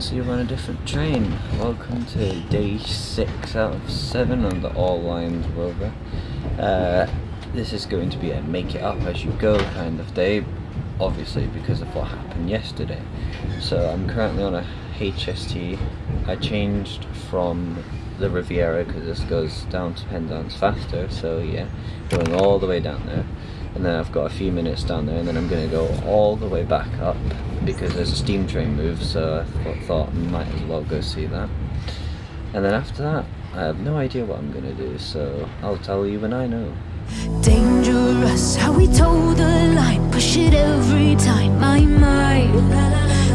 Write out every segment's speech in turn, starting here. So you're on a different train. Welcome to day 6 out of 7 on the All-Lines Rover. This is going to be a make it up as you go kind of day, obviously because of what happened yesterday. So I'm currently on a HST. I changed from the Riviera because this goes down to Penzance faster, so yeah, going all the way down there. And then I've got a few minutes down there, and then I'm going to go all the way back up because there's a steam train move, so I thought I might as well go see that. And then after that, I have no idea what I'm going to do, so I'll tell you when I know. Dangerous, how we toe the line, push it every time, my mind.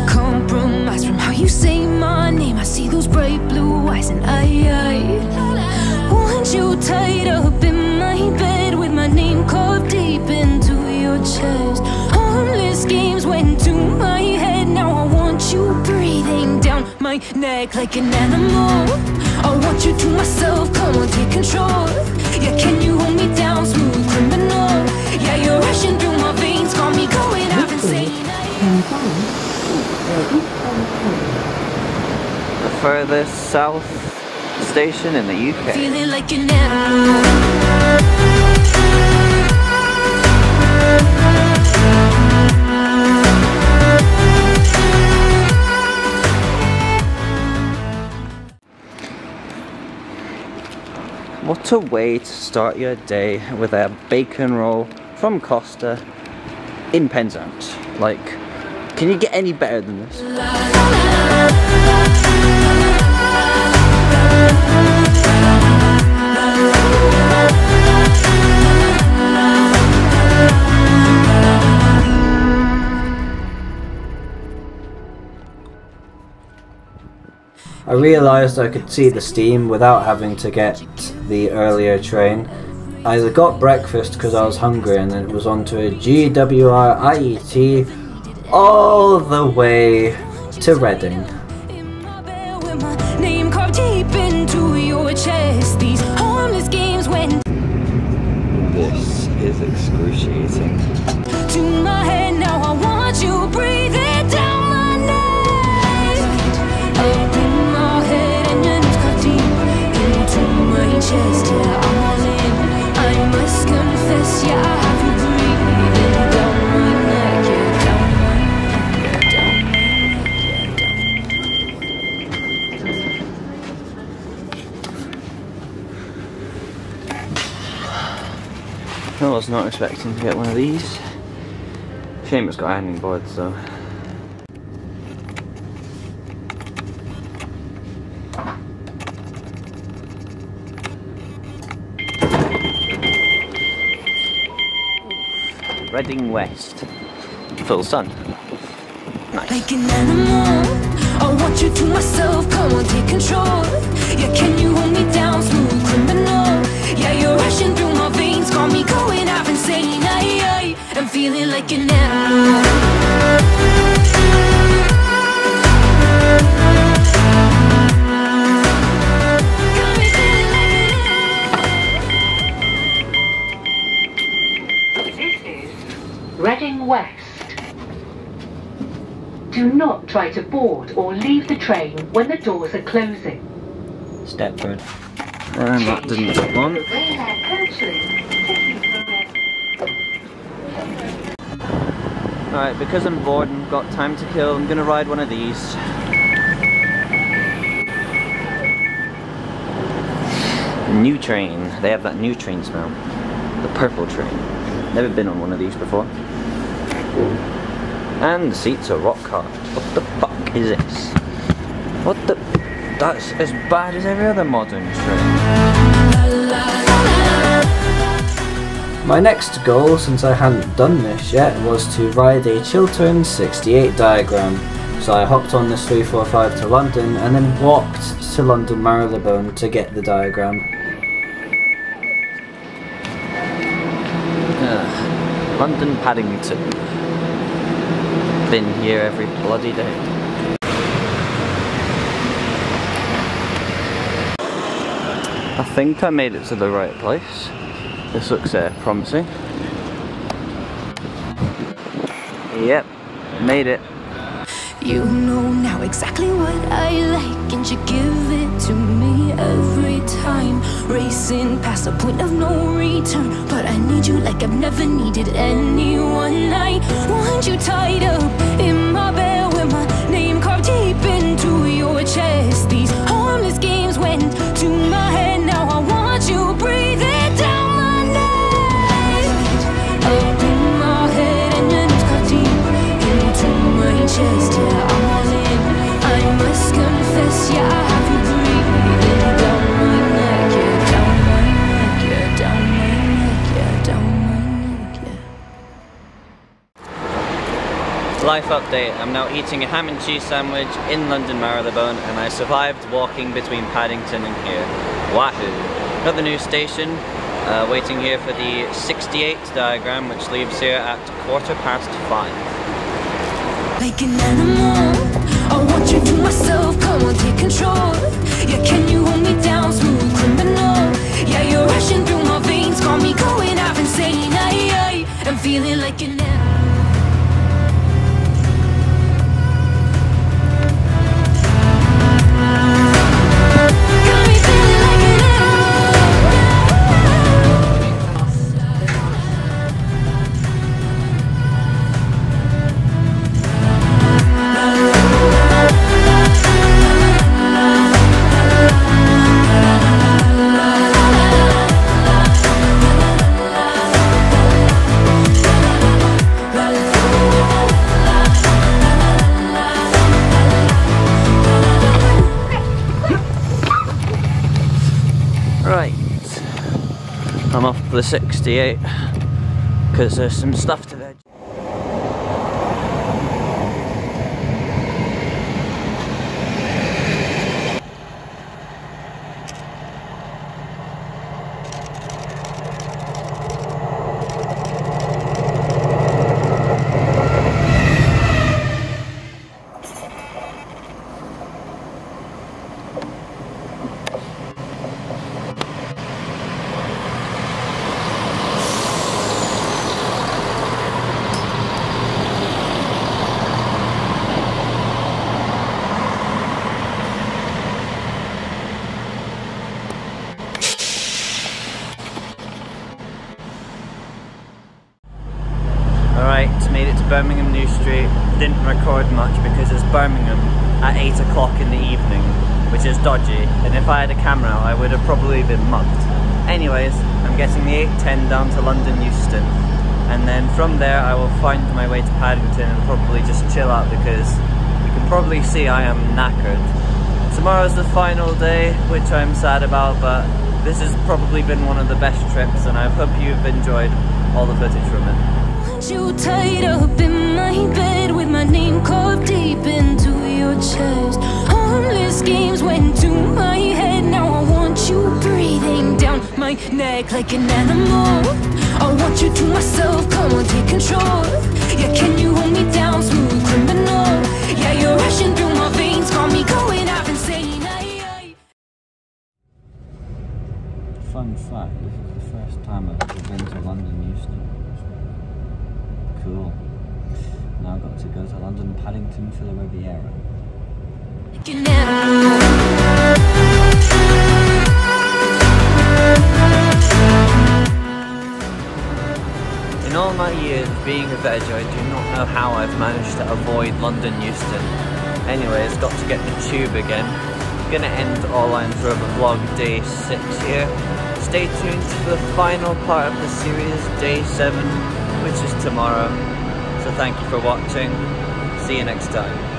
Compromise from how you say my name, I see those bright blue eyes and I want you tied up in my bed with my name carved deep into your chest. Harmless games went to my head, now I want you breathing down my neck like an animal. I want you to myself, come on, take control. Yeah, can you hold me down, smooth criminal? Yeah, you're rushing through my veins, call me going out insane. The furthest south station in the UK. Feeling like an animal. What a way to start your day with a bacon roll from Costa in Penzance. Like, can you get any better than this? I realised I could see the steam without having to get the earlier train. I either got breakfast because I was hungry, and then it was onto a GWR IET all the way to Reading. This is excruciating. To my head now, I want you breathing. I was not expecting to get one of these. Shame it's got ironing boards though. Reading West, full sun. Nice. Like an animal, I want you to myself, come on, take control. Yeah, can you hold me down, smooth criminal? Yeah, you're rushing through my veins, call me going out insane. I'm feeling like an animal. Reading West. Do not try to board or leave the train when the doors are closing. Stepford. And that didn't get long. Alright, because I'm bored and got time to kill, I'm gonna ride one of these. New train. They have that new train smell. The purple train. Never been on one of these before. And the seats are rock hard. What the fuck is this? What the? That's as bad as every other modern train. My next goal, since I hadn't done this yet, was to ride a Chiltern 68 diagram. So I hopped on this 345 to London and then walked to London Marylebone to get the diagram. London Paddington. Been here every bloody day. I think I made it to the right place. This looks promising. Yep, made it. You know now exactly what I like, and you give it to me every time. Racing past the point of no return, but I need you like I've never needed anyone. I want you tied up in my bed with my name carved deep into your chest. These harmless games went to my head. Now I want you breathing. Just yeah, all in. I must confess, yeah, I have you breathing down my neck, yeah, down my neck, yeah, down my neck, yeah, down my neck, yeah. Life update. I'm now eating a ham and cheese sandwich in London Marylebone, and I survived walking between Paddington and here. Wahoo! Another new station. Waiting here for the 68 diagram, which leaves here at 5:15. Like an animal, I want you to myself, come on, take control. Yeah, can you hold me down, smooth criminal? Yeah, you're rushing through my veins, call me going half insane. I'm feeling like an animal. The 68 because there's some stuff to veg. Made it to Birmingham New Street, didn't record much because it's Birmingham at 8 o'clock in the evening, which is dodgy, and if I had a camera I would have probably been mugged. Anyways, I'm getting the 8:10 down to London Euston, and then from there I will find my way to Paddington and probably just chill out because you can probably see I am knackered. Tomorrow's the final day, which I'm sad about, but this has probably been one of the best trips and I hope you've enjoyed all the footage from it. You tied up in my bed with my name carved deep into your chest. Harmless games went to my head. Now I want you breathing down my neck like an animal. I want you to myself, come on, take control. Yeah, can you hold me down, smooth criminal? Yeah, you're rushing through my veins, call me going half insane. Fun fact, this is the first time I've ever been to London Euston. Cool. Now I've got to go to London Paddington for the Riviera. In all my years being a veg, I do not know how I've managed to avoid London Euston. Anyways, got to get the tube again. Gonna end All-Lines Rover vlog day 6 here. Stay tuned for the final part of the series, day 7. Which is tomorrow, so thank you for watching, see you next time.